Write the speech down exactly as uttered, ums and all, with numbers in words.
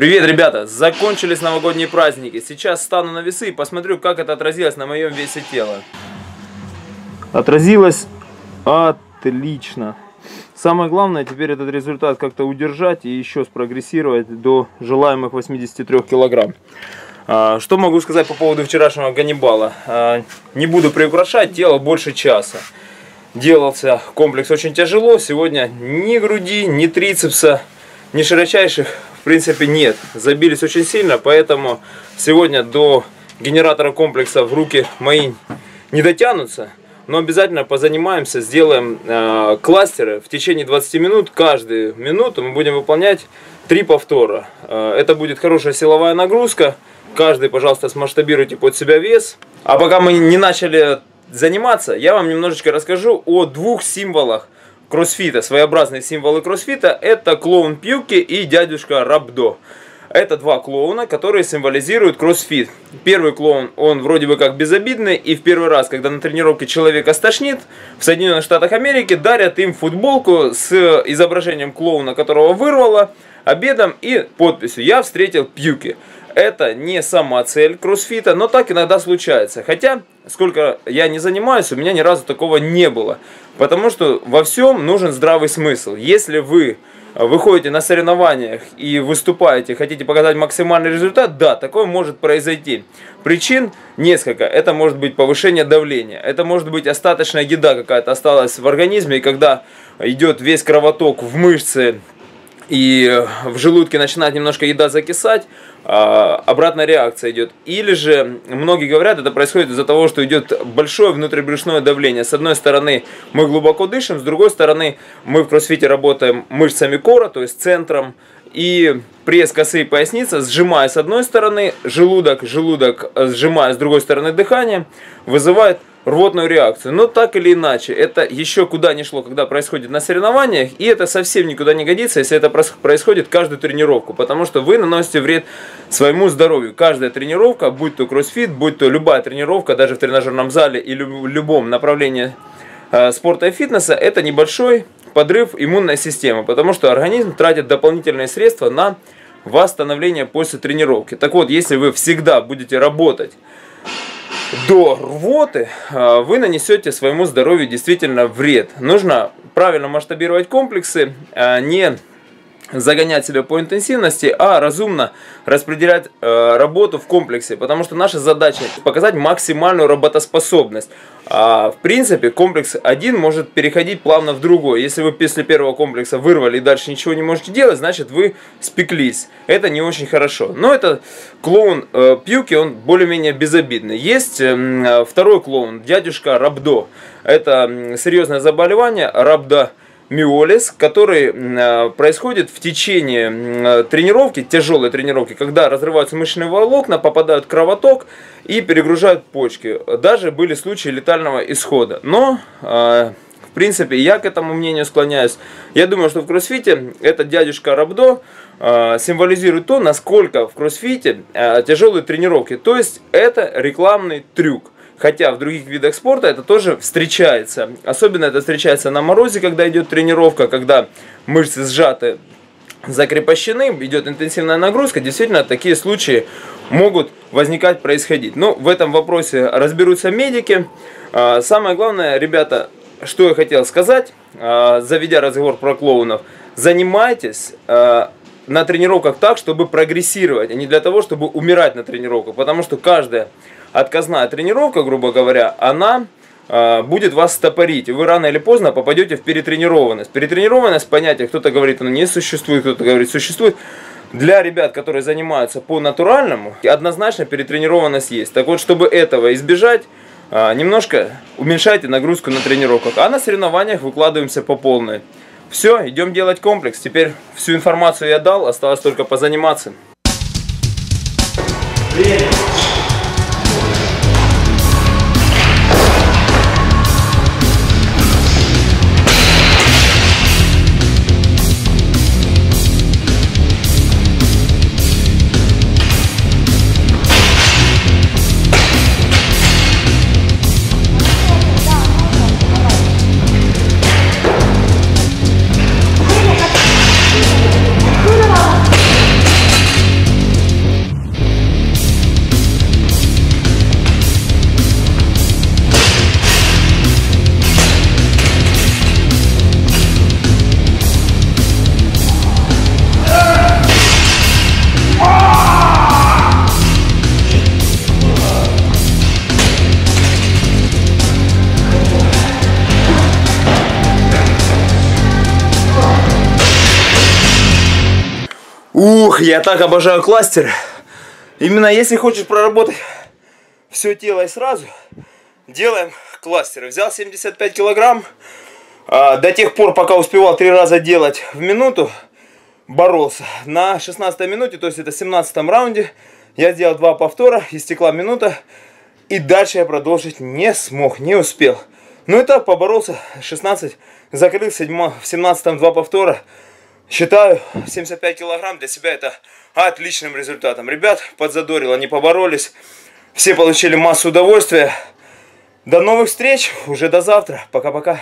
Привет, ребята! Закончились новогодние праздники. Сейчас стану на весы и посмотрю, как это отразилось на моем весе тела. Отразилось отлично. Самое главное теперь этот результат как-то удержать и еще спрогрессировать до желаемых восьмидесяти трёх килограмм. Что могу сказать по поводу вчерашнего Ганнибала? Не буду приукрашать, тело больше часа. Делался комплекс очень тяжело. Сегодня ни груди, ни трицепса, ни широчайших в принципе нет. Забились очень сильно, поэтому сегодня до генератора комплекса в руки мои не дотянутся. Но обязательно позанимаемся, сделаем э, кластеры в течение двадцати минут. Каждую минуту мы будем выполнять три повтора. Э, это будет хорошая силовая нагрузка. Каждый, пожалуйста, смасштабируйте под себя вес. А пока мы не начали заниматься, я вам немножечко расскажу о двух символах кроссфита. Своеобразные символы кроссфита — это клоун Пьюки и дядюшка Рабдо. Это два клоуна, которые символизируют кроссфит. Первый клоун, он вроде бы как безобидный, и в первый раз, когда на тренировке человека стошнит, в Соединенных Штатах Америки дарят им футболку с изображением клоуна, которого вырвало обедом, и подписью «Я встретил Пьюки». Это не сама цель кроссфита, но так иногда случается. Хотя, сколько я не занимаюсь, у меня ни разу такого не было. Потому что во всем нужен здравый смысл. Если вы выходите на соревнованиях и выступаете, хотите показать максимальный результат, да, такое может произойти. Причин несколько. Это может быть повышение давления, это может быть остаточная еда какая-то осталась в организме, и когда идет весь кровоток в мышцы, и в желудке начинает немножко еда закисать, обратная реакция идет. Или же, многие говорят, это происходит из-за того, что идет большое внутрибрюшное давление. С одной стороны мы глубоко дышим, с другой стороны мы в кроссфите работаем мышцами кора, то есть центром. И пресс, косы и поясница, сжимая с одной стороны желудок, желудок сжимая с другой стороны дыхание, вызывает рвотную реакцию. Но так или иначе, это еще куда не шло, когда происходит на соревнованиях, и это совсем никуда не годится, если это происходит каждую тренировку, потому что вы наносите вред своему здоровью. Каждая тренировка, будь то кроссфит, будь то любая тренировка, даже в тренажерном зале или в любом направлении спорта и фитнеса, это небольшой подрыв иммунной системы, потому что организм тратит дополнительные средства на восстановление после тренировки. Так вот, если вы всегда будете работать до рвоты, вы нанесете своему здоровью действительно вред. Нужно правильно масштабировать комплексы, не загонять себя по интенсивности, а разумно распределять э, работу в комплексе, потому что наша задача показать максимальную работоспособность. А, в принципе, комплекс один может переходить плавно в другой. Если вы после первого комплекса вырвали и дальше ничего не можете делать, значит вы спеклись. Это не очень хорошо. Но это клоун э, Пьюки, он более-менее безобидный. Есть э, второй клоун, дядюшка Рабдо. Это серьезное заболевание, рабдо миолиз, который э, происходит в течение э, тренировки, тяжелой тренировки, когда разрываются мышечные волокна, попадают кровоток и перегружают почки. Даже были случаи летального исхода. Но, э, в принципе, я к этому мнению склоняюсь. Я думаю, что в кроссфите этот дядюшка Рабдо э, символизирует то, насколько в кроссфите э, тяжелые тренировки. То есть это рекламный трюк. Хотя в других видах спорта это тоже встречается. Особенно это встречается на морозе, когда идет тренировка, когда мышцы сжаты, закрепощены, идет интенсивная нагрузка. Действительно, такие случаи могут возникать, происходить. Но в этом вопросе разберутся медики. Самое главное, ребята, что я хотел сказать, заведя разговор про клоунов, занимайтесь на тренировках так, чтобы прогрессировать, а не для того, чтобы умирать на тренировках. Потому что каждая отказная тренировка, грубо говоря, она э, будет вас стопорить. И вы рано или поздно попадете в перетренированность. Перетренированность — понятие, кто-то говорит, она не существует, кто-то говорит, существует. Для ребят, которые занимаются по-натуральному, однозначно перетренированность есть. Так вот, чтобы этого избежать, э, немножко уменьшайте нагрузку на тренировках. А на соревнованиях выкладываемся по полной. Все, идем делать комплекс. Теперь всю информацию я дал, осталось только позаниматься. Привет. Ух, я так обожаю кластер. Именно если хочешь проработать все тело и сразу, делаем кластеры. Взял семьдесят пять килограмм. До тех пор, пока успевал три раза делать в минуту, боролся. На шестнадцатой минуте, то есть это семнадцатом раунде, я сделал два повтора, истекла минута. И дальше я продолжить не смог, не успел. Ну и так поборолся, шестнадцать, закрыл, в семнадцатом два повтора. Считаю, семьдесят пять килограмм для себя это отличным результатом. Ребят, подзадорило, они поборолись. Все получили массу удовольствия. До новых встреч, уже до завтра. Пока-пока.